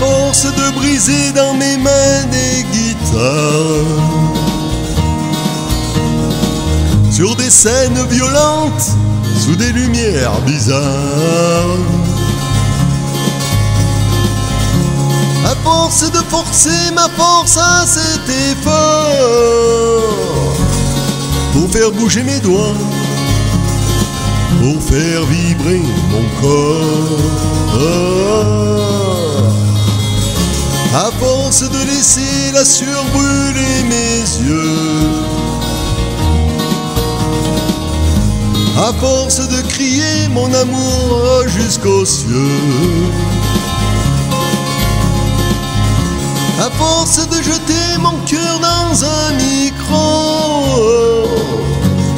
force de briser dans mes mains des guitares, sur des scènes violentes, sous des lumières bizarres. À force de forcer ma force à cet effort, pour faire bouger mes doigts, pour faire vibrer mon corps. À force de laisser la sueur brûler mes yeux, à force de crier mon amour jusqu'aux cieux, à force de jeter mon cœur dans un micro,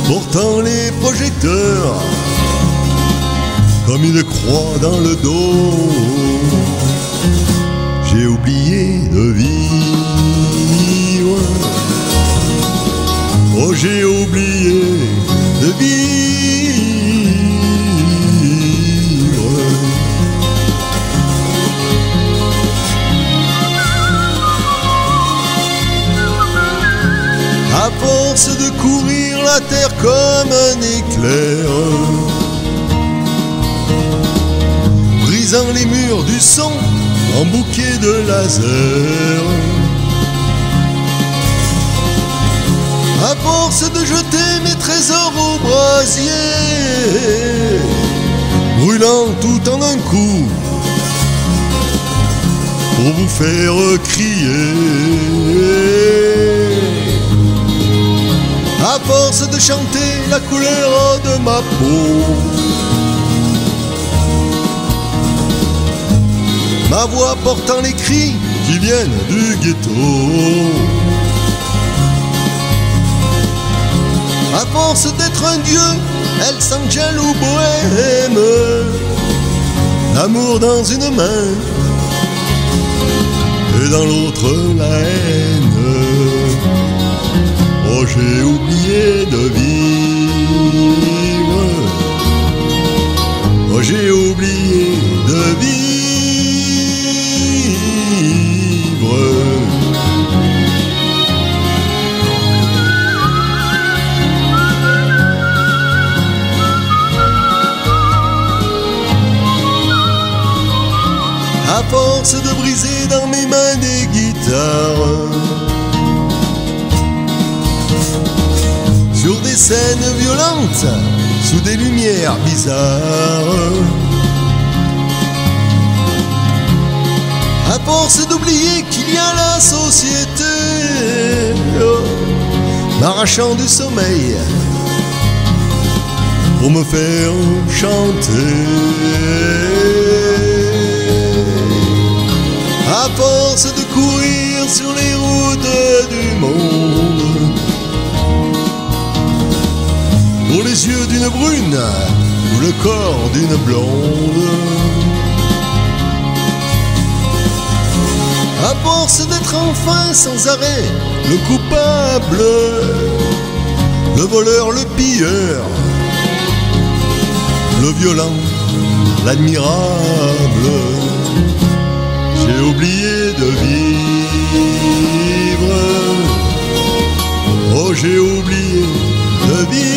portant les projecteurs comme une croix dans le dos, j'ai oublié de vivre. Oh, j'ai oublié de vivre. À force de courir la terre comme un éclair, brisant les murs du son en bouquet de laser. À force de jeter mes trésors au brasier, brûlant tout en un coup, pour vous faire crier. À force de chanter la couleur de ma peau, ma voix portant les cris qui viennent du ghetto. À force d'être un dieu, Hells Angels ou bohème, l'amour dans une main et dans l'autre la haine. Oh, j'ai oublié de vivre. Oh, j'ai oublié de vivre. À force de briser dans mes mains des guitares, sur des scènes violentes, sous des lumières bizarres. À force d'oublier qu'il y a la société, m'arrachant du sommeil pour me faire chanter. À force de courir sur les routes du monde, pour les yeux d'une brune ou le corps d'une blonde. À force d'être enfin sans arrêt le coupable, le voleur, le pilleur, le violent, l'admirable. J'ai oublié de vivre. Oh, j'ai oublié de vivre.